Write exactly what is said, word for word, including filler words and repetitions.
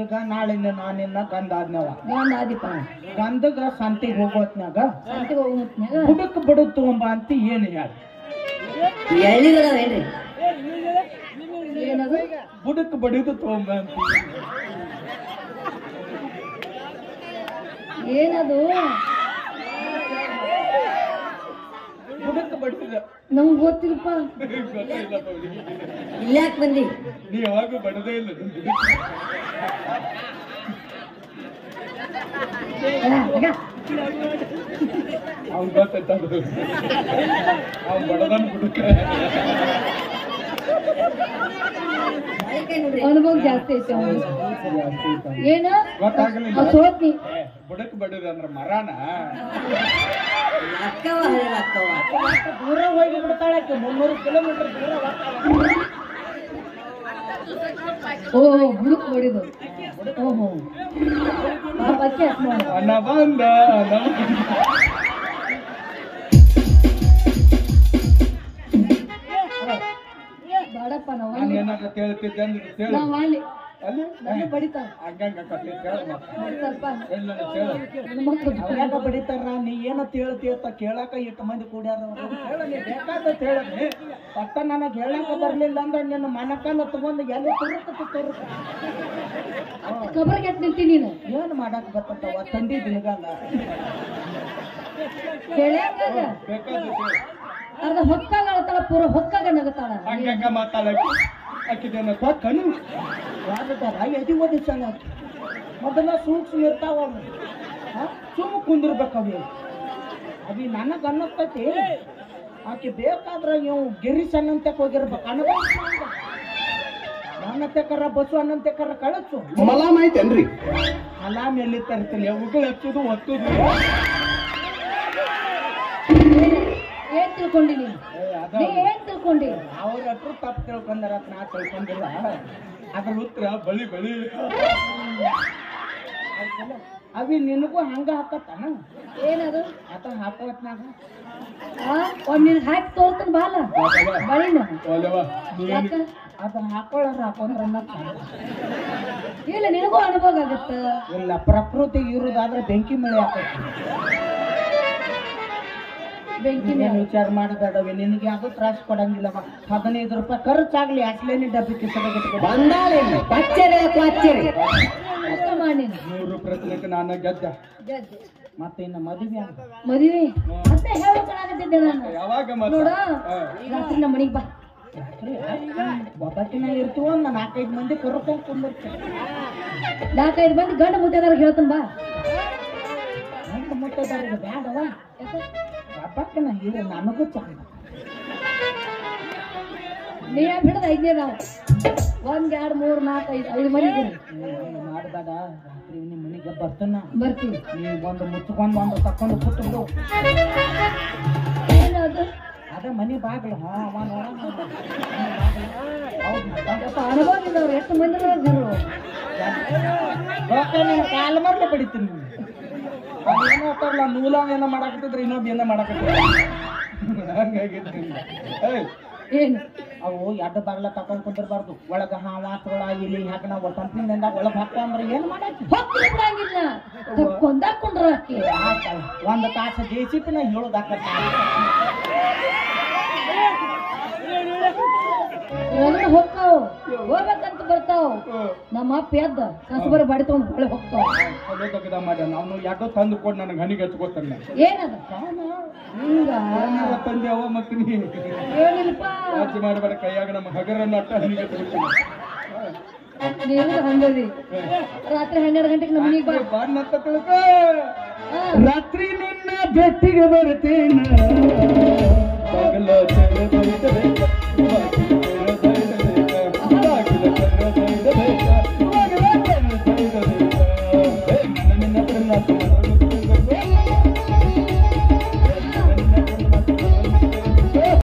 ಈಗ ನಾಳಿಂದ ನಾನಿನ್ನ ಗಂಧ ಆದ್ನವ ಗಂಧ ಆದಿಪ್ಪ ಗಂಧಗ ಸಂತಿಗೆ ಹೋಗೋತ್ನಾಗ ಸಂತಿಗೆ ಹೋಗೋತ್ನಾಗ ಹುಡುಕ್ ಬಡಕ್ ತಗೊಂಬ ಅಂತ ಏನು ಹೇಳಿ ಹೇಳಿದ್ರಿ ಏನದು ಬುಡಕ್ ಬಡಕ್ ತಗೊಂಬ ಅಂತ ಏನದು ನಮ್ಗೆ ಗೊತ್ತಿಲ್ಲಪ್ಪ ಇಲ್ಲಾಕ್ ಬಂದಿ ನೀ ಯಾವಾಗೂ ಬಡದೇ ಇಲ್ಲ ಅವ್ನು ಗೊತ್ತಾಯ್ತು ಅವ್ನು ಬಡದನ್ ಹುಡುಕ ಅನುಭವ ಜಾಸ್ತಿ ಐತೆ ಏನು ಗೊತ್ತಾಗಲಿಲ್ಲ ಸೋತ್ನಿ ಬುಡಕ್ ಬಡದ ಅಂದ್ರೆ ಮರಾನ ಅಕ್ಕವ ಹಳೆ ಅಕ್ಕವ ದೂರ ಹೋಗಿ ಬಿಡ್ತಾಳೆ ಮುನ್ನೂರು ಕಿಲೋಮೀಟರ್ ದೂರ ಓ ಬುಡಕ್ ಬಡಿದು ಓಹೋ ಅಕ್ಕಿ ಅನ್ನ ಬಂದ ಬಾಡಪ್ಪ ನಾವು ಏನಾದ್ರು ಕೇಳ್ತಿದ್ದೆ ಅಂದ್ರೆ ಕೇಳಿ ಅಲ್ಲಿ ಬಡಿತಾರ ನೀ ಏನ ಹೇಳ್ತಿ ಅಂತ ಕೇಳಾಕ ಇಟ್ಟು ಮಂದಿ ಕೂಡ್ಯಾರ ಬೇಕಾದ ಹೇಳಿ ಅತ್ತ ನನಗ್ ಹೇಳಾಕ ಬರ್ಲಿಲ್ಲ ಅಂದ್ರೆ ನಿನ್ನ ಮನಕಲ್ಲ ತಗೊಂಡು ಎಲ್ಲ ಕಬ್ರಗೆ ನಿಂತೀನಿ ನೀನು ಏನ್ ಮಾಡಕ್ ಬರ್ತವ ತಂದಿ ದಿನಗಲ್ಲ ಅದ ಹೊಕ್ಕಾಗ ಅಳ್ತಾಳ ಪೂರ ಹೊಕ್ಕಾಗ ನಗತಾಳ ಹಂಗ ಮಾತಾಳ ಹಾಕಿದ್ದೇನೆ ಕೊಕ್ಕನು ರಾಜದಾರ ಎದಿ ಓದಿ ಚೆನ್ನಾಗಿ ಮೊದಲ ಸೂಕ್ಷ್ಮ ಇರ್ತಾವ ಸುಮ್ಮ ಕುಂದಿರ್ಬೇಕವಿ ಅವಿ ನನಗ ಅನ್ನತೈತಿ ಆಕೆ ಬೇಕಾದ್ರೆ ನೀವು ಗಿರೀಶ್ ಅನ್ನಂತಕ್ಕೆ ಹೋಗಿರ್ಬೇಕು ಅನ್ನ ಅನ್ನಂತಕ್ಕರ ಬಸ್ಸು ಅನ್ನಂತಕ್ಕರ ಕಳಚು ಮಲಾಮ್ ಐತೇನ್ರಿ ಮಲಾಮ್ ಎಲ್ಲಿ ತರ್ತೀನಿ ಉಗುಳು ಹಚ್ಚುದು ಒತ್ತುದು ಏನ್ ತಿಳ್ಕೊಂಡಿನಿ ಏನ್ ತಿಳ್ಕೊಂಡಿ ಅವ್ರ ಹತ್ರ ತಪ್ಪು ತಿಳ್ಕೊಂಡಾರ ನಾ ತಿಳ್ಕೊಂಡಿಲ್ಲ ಅದ್ರ ಉತ್ತರ ಬಳಿ ಬಳಿ ಅವಿ ನಿನಗೂ ಹಂಗ ಹಾಕತ್ತಾನ ಏನದು ಆತ ಹಾಕೋತ್ನಾಗ ಒಂದ್ ನಿನ್ ಹಾಕಿ ತೋರ್ತನ್ ಬಾಲ ಬಳಿನ ಅದ ಹಾಕೊಳ್ಳಾರ ಹಾಕೊಂಡ್ರ ಇಲ್ಲ ನಿನಗೂ ಅನುಭವ ಆಗತ್ತ ಇಲ್ಲ ಪ್ರಕೃತಿ ಇರುದಾದ್ರೆ ಬೆಂಕಿ ಮಳೆ ಹಾಕತ್ತ ಬೆಂಕಿನ ವಿಚಾರ ಮಾಡಬೇಡವೆ ನಿನಗೆ ಯಾವ್ದು ತ್ರಾಸ ಕೊಡಂಗಿಲ್ಲ ಹದಿನೈದು ರೂಪಾಯಿ ಖರ್ಚಾಗ್ಲಿ ಅಟ್ಲೇನೆ ಡಬ್ಬಿ ಕಿಸಬೇಕು ಬಂದಾಳೇನು ಪಚ್ಚರೆ ಪಚ್ಚರೆ ನೂರು ರೂಪಾಯಿ ತಿನ್ನಕ್ಕೆ ನಾನು ಗದ್ದೆ ಮತ್ತೆ ಇನ್ನು ಮದುವೆ ಮದುವೆ ಮತ್ತೆ ಹೇಳ್ಕೊಳಾಗತ್ತಿದ್ದೆ ನಾನು ಯಾವಾಗ ನೋಡ ರಾತ್ರಿ ನಮ್ಮ ಮನೆಗೆ ಬಾ ಒಬ್ಬಟ್ಟಿನ ಇರ್ತೀವ ಒಂದು ನಾಲ್ಕೈದು ಮಂದಿ ಕರ್ಕೊಂಡು ಕುಂದಿರ್ತೀನಿ ನಾಲ್ಕೈದು ಮಂದಿ ಗಂಡು ಮುಟ್ಟೆದಾರ ಹೇಳ್ತಾನ ಬಾ ಗಂಡು ಮುಟ್ಟೆದಾರ ಬ್ಯಾಡವ ಅಪ್ಪಕ್ಕನ ಹೀರೋ ನನಗೂ ಚಂದ ನೀರ ಬಿಡದ ಐದನೇದಾವ ಒಂದ್ ಎರಡು ಮೂರು ನಾಲ್ಕು ಐದು ಐದು ಮನೆಗೆ ಮಾಡಬೇಡ ರಾತ್ರಿ ನಿಮ್ಮ ಮನೆಗೆ ಬರ್ತಾನ ಬರ್ತೀವಿ ನೀವು ಒಂದು ಮುಚ್ಕೊಂಡು ಒಂದು ತಕ್ಕೊಂಡು ಕೂತ್ಕೊಂಡು ಏನದು ಅದ ಮನೆ ಬಾಗಿಲ ಹಾ ಅನುಭವ ಇದಾವ ಎಷ್ಟು ಮಂದಿ ಕಾಲ ಮರಲೆ ಬಡಿತೀನಿ ಏನೋ ಅಲ್ಲ ನೂಲ ಏನೋ ಮಾಡಾಕತ್ತಿದ್ರೆ ಇನ್ನೊಬ್ಬ ಏನೋ ಮಾಡಾಕತ್ತಿದ್ರೆ ಹಂಗಾಗಿತ್ತು ಏನು ಅವು ಎಡ್ಡ ಬಾಗ್ಲ ತಕೊಂಡ್ ಕುಂದಿರ್ಬಾರ್ದು ಒಳಗ ಹಾವ ತೋಳ ಇಲ್ಲಿ ಹಾಕಣ ಒಟ್ಟಂಪಿನಿಂದ ಒಳಗ ಹಾಕ್ತ ಅಂದ್ರೆ ಏನ್ ಮಾಡಾಕಿ ಹೋಗಿಲ್ಲ ಕೊಂದಾಕ್ ಕುಂಡ್ರ ಹಾಕಿ ಒಂದು ತಾಸು ಜೇಸಿಪಿನ ಹೇಳೋದಾಕ ಒಳಗಡೆ ಹೋಗ್ತಾವ ಹೋಗ್ಬೇಕಂತ ಬರ್ತಾವ ನಮ್ಮ ಅಪ್ಪ ಎದ್ದ ಕಸಬರ ಬಾಡಿ ತಗೊಂಡು ಒಳಗೆ ಹೋಗ್ತಾವ ತೆಗದ ಮಾಡ ಅವನು ಯಾಕೋ ತಂದು ಕೊಡ್ ನನಗೆ ಹನಿಗೆ ಹಚ್ಕೋತಾನೆ ಏನದ ತಂದೆ ಅವ ಮಕ್ಕಳು ಹೇಳಿಲ್ಪ ರಾಜಿ ಮಾಡಬೇಡ ಕೈಯಾಗ ನಮ್ಮ ಹಗರನ್ನು ಅಟ್ಟ ಹನಿಗೆ ಹಚ್ಕೋತಾನೆ ನೀವು ಹಂಗದಿ ರಾತ್ರಿ ಹನ್ನೆರಡು ಗಂಟೆಗೆ ನಮ್ಮ ಮನೆಗೆ ಬಾ ಬಾರ್ನ ತಕೊಳಕ ರಾತ್ರಿ ನಿನ್ನ ಭೇಟಿಗೆ ಬರ್ತೇನೆ